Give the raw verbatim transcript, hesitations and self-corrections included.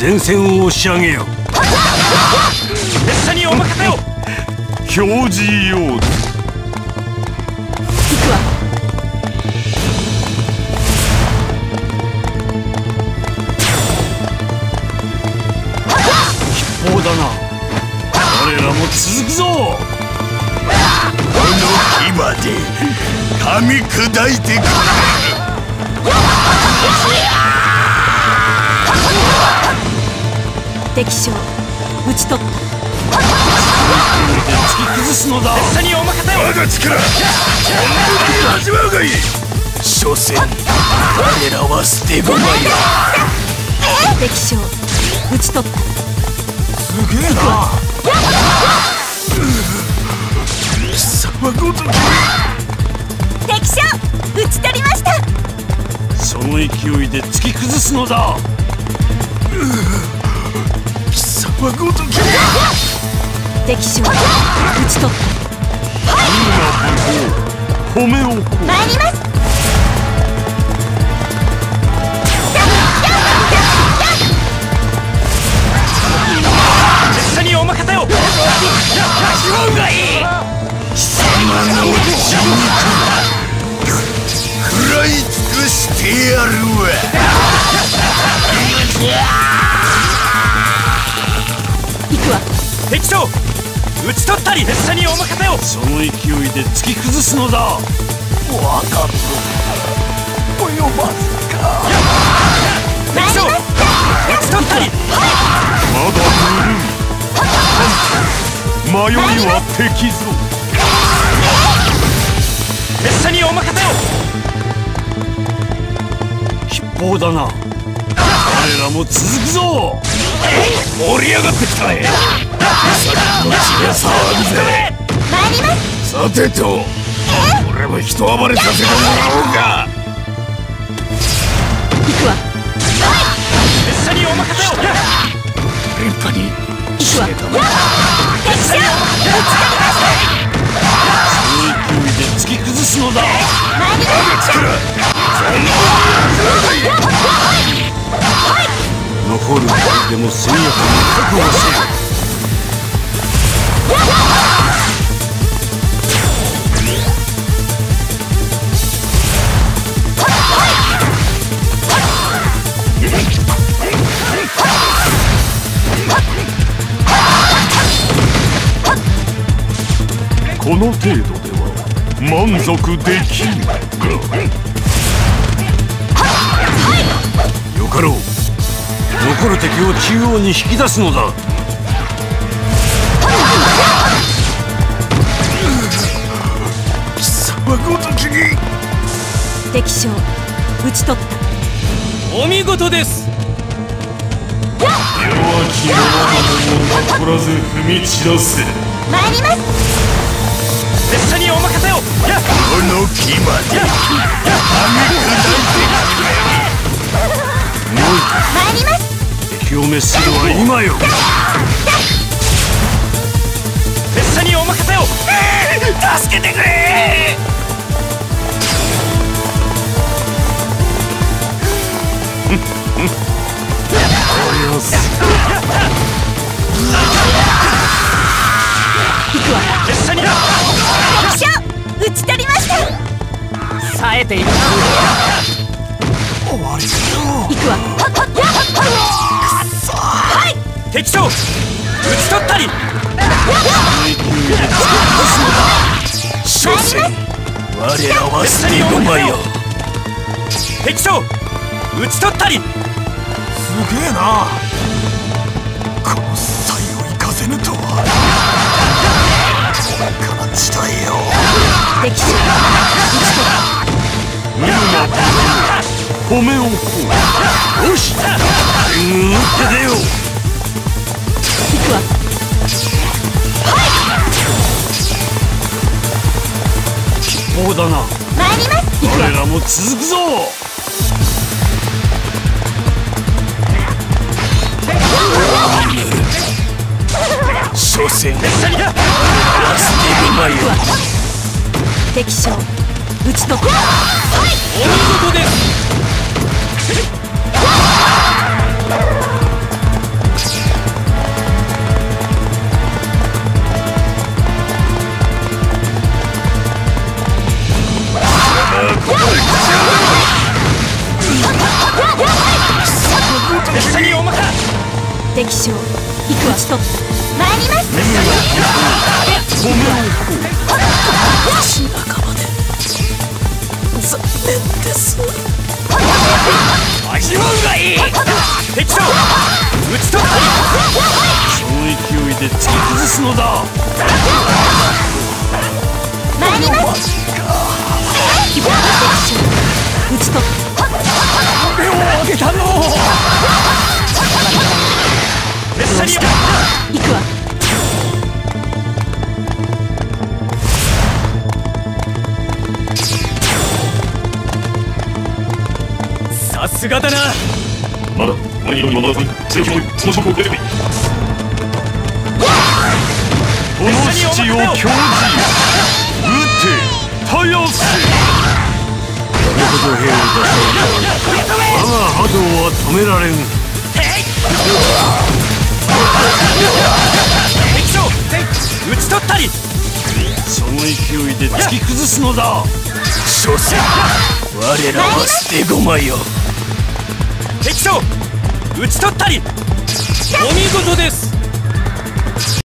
前線を押し上げよ。列車にお任せを。表示用図。行くわ。必報だな。俺らも続くぞ。この牙で噛み砕いてくれ。 敵将討ち取った突き崩すのだ拙者にお任せを我が力本気で味わうがいい所詮我らは捨て駒や敵将討ち取ったすげえな貴様ごとき敵将討ち取りましたその勢いで突き崩すのだ 敵将討ち取った今ここ米を参ります拙者にお任せを勝負がいい貴様の血肉食らい尽くしてやるわ敵将討ち取ったり列車にお任せをその勢いで突き崩すのだわかった及ばずか敵将討ち取ったりまだぬるい迷いは敵ぞ列車にお任せを必報だな我らも続くぞ盛り上がってきたね さてと俺も人暴れさせてもらおうか行くわ列車にお任せを連覇に行くわ列車にその勢いで突き崩すのだ残るでも速やかに確保せよ この程度では満足できんよかろう残る敵を中央に引き出すのだ貴様ごときに敵将討ち取ったお見事です弱き者どもを残らず踏み散らせ参ります 列車にお任せをこの牙でめしろは今よ。拙者にお任せを。助けてくれ。およす。行くわ。拙者にだ。拙者打ち取りました。冴えているな。終わりだ。行くわ。くそ。はい。敵将。打ち取ったり。少子。我らは捨てごまよ。敵将。打ち取ったり。すげえな。この才を生かせぬとは。この時代よ。敵将。打ち取った。うん。褒めをこう。よし、うん、打って出よう。行くわ。はい。こうだな。参ります。我らも続くぞ。所詮ラスティブマイオ。敵将、打ち取った。はい。お見事です。敵将、行くわ。参ります。ごめんなさい。仲間で残念です。味わうがいい。敵将、打ち取ったり。その勢いで突き崩すのだ。参ります。敵将、打ち取った。目を上げたの。行くわ。さすがだな。まだ何よりもまだぜひその職を受けてくれ。この父を教示。撃てたやす。このこと兵を出せ。我が波動は止められん。敵将、打ち取ったり。その勢いで突き崩すのだ。所詮我らは捨て駒よ。敵将、打ち取ったり。お見事です。